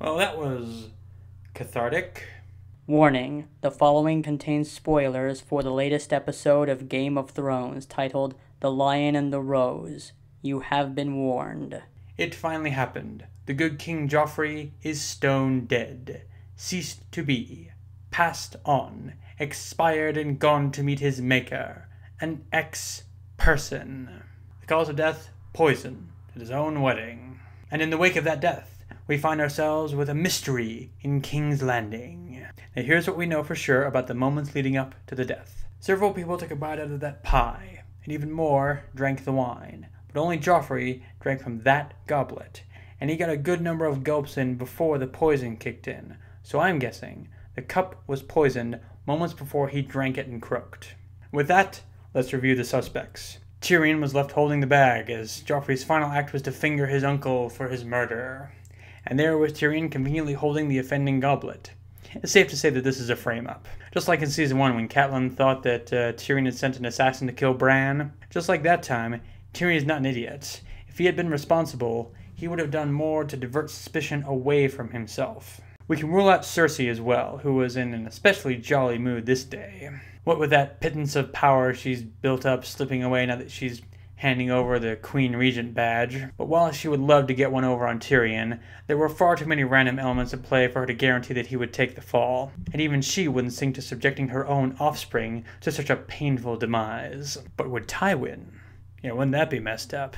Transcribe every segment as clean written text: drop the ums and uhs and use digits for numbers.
Well, that was cathartic. Warning, the following contains spoilers for the latest episode of Game of Thrones titled The Lion and the Rose. You have been warned. It finally happened. The good King Joffrey is stone dead, ceased to be, passed on, expired and gone to meet his maker, an ex-person. The cause of death, poison, at his own wedding. And in the wake of that death, we find ourselves with a mystery in King's Landing. Now here's what we know for sure about the moments leading up to the death. Several people took a bite out of that pie, and even more drank the wine. But only Joffrey drank from that goblet, and he got a good number of gulps in before the poison kicked in. So I'm guessing the cup was poisoned moments before he drank it and croaked. With that, let's review the suspects. Tyrion was left holding the bag, as Joffrey's final act was to finger his uncle for his murder. And there was Tyrion conveniently holding the offending goblet. It's safe to say that this is a frame-up. Just like in Season 1 when Catelyn thought that Tyrion had sent an assassin to kill Bran, just like that time, Tyrion is not an idiot. If he had been responsible, he would have done more to divert suspicion away from himself. We can rule out Cersei as well, who was in an especially jolly mood this day. What with that pittance of power she's built up slipping away now that she's handing over the Queen Regent badge. But while she would love to get one over on Tyrion, there were far too many random elements at play for her to guarantee that he would take the fall. And even she wouldn't sink to subjecting her own offspring to such a painful demise. But would Tywin? Yeah, wouldn't that be messed up?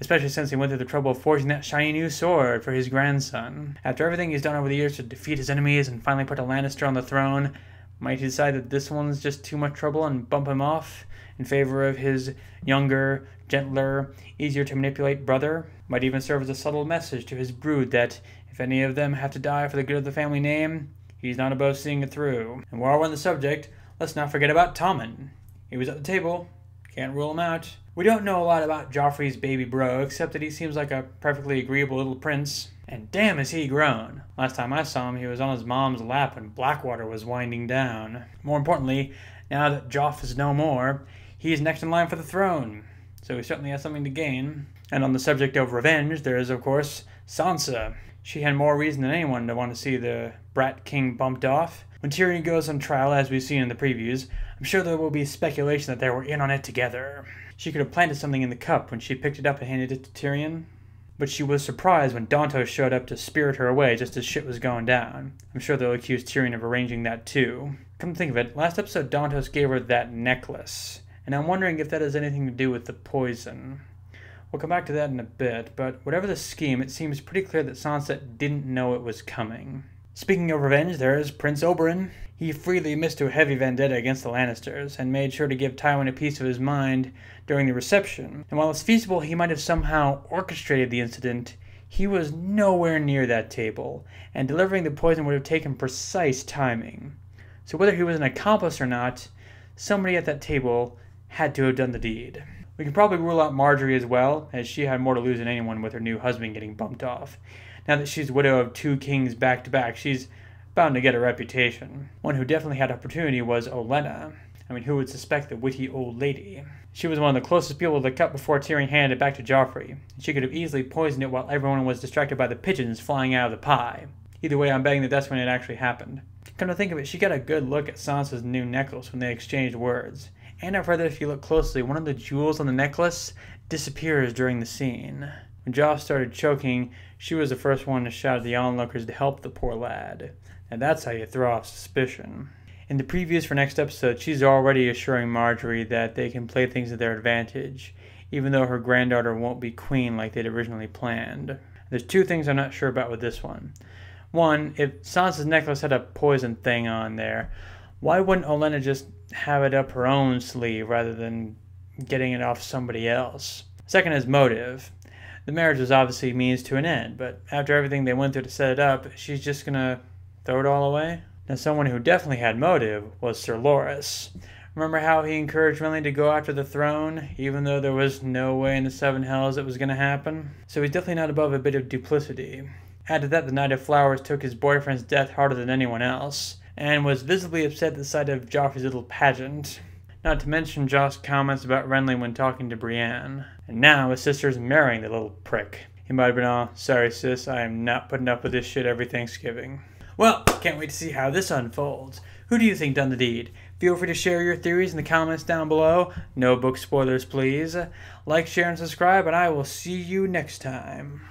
Especially since he went through the trouble of forging that shiny new sword for his grandson. After everything he's done over the years to defeat his enemies and finally put a Lannister on the throne, might he decide that this one's just too much trouble and bump him off in favor of his younger, gentler, easier-to-manipulate brother? Might even serve as a subtle message to his brood that if any of them have to die for the good of the family name, he's not above seeing it through. And while we're on the subject, let's not forget about Tommen. He was at the table. Can't rule him out. We don't know a lot about Joffrey's baby bro, except that he seems like a perfectly agreeable little prince. And damn is he grown. Last time I saw him, he was on his mom's lap when Blackwater was winding down. More importantly, now that Joff is no more, he is next in line for the throne. So he certainly has something to gain. And on the subject of revenge, there is, of course, Sansa. She had more reason than anyone to want to see the brat king bumped off. When Tyrion goes on trial, as we've seen in the previews, I'm sure there will be speculation that they were in on it together. She could have planted something in the cup when she picked it up and handed it to Tyrion, but she was surprised when Dontos showed up to spirit her away just as shit was going down. I'm sure they'll accuse Tyrion of arranging that too. Come to think of it, last episode Dontos gave her that necklace, and I'm wondering if that has anything to do with the poison. We'll come back to that in a bit, but whatever the scheme, it seems pretty clear that Sansa didn't know it was coming. Speaking of revenge, there is Prince Oberyn. He freely missed a heavy vendetta against the Lannisters, and made sure to give Tywin a piece of his mind during the reception. And while it's feasible he might have somehow orchestrated the incident, he was nowhere near that table, and delivering the poison would have taken precise timing. So whether he was an accomplice or not, somebody at that table had to have done the deed. We can probably rule out Margaery as well, as she had more to lose than anyone with her new husband getting bumped off. Now that she's widow of two kings back-to-back, she's bound to get a reputation. One who definitely had opportunity was Olenna. I mean, who would suspect the witty old lady? She was one of the closest people to the cup before Tyrion handed it back to Joffrey. She could have easily poisoned it while everyone was distracted by the pigeons flying out of the pie. Either way, I'm betting that that's when it actually happened. Come to think of it, she got a good look at Sansa's new necklace when they exchanged words. And I've heard that if you look closely, one of the jewels on the necklace disappears during the scene. When Joff started choking, she was the first one to shout at the onlookers to help the poor lad. And that's how you throw off suspicion. In the previews for next episode, she's already assuring Margaery that they can play things to their advantage, even though her granddaughter won't be queen like they'd originally planned. There's two things I'm not sure about with this one. One, if Sansa's necklace had a poison thing on there, why wouldn't Olenna just have it up her own sleeve rather than getting it off somebody else? Second is motive. The marriage was obviously means to an end, but after everything they went through to set it up, she's just gonna throw it all away? Now, someone who definitely had motive was Sir Loras. Remember how he encouraged Renly to go after the throne, even though there was no way in the seven hells it was gonna happen? So he's definitely not above a bit of duplicity. Add to that, the Knight of Flowers took his boyfriend's death harder than anyone else, and was visibly upset at the sight of Joffrey's little pageant. Not to mention Josh's comments about Renly when talking to Brienne. And now his sister's marrying the little prick. He He might have been all, sorry sis, I am not putting up with this shit every Thanksgiving. Well, can't wait to see how this unfolds. Who do you think done the deed? Feel free to share your theories in the comments down below. No book spoilers, please. Like, share, and subscribe, and I will see you next time.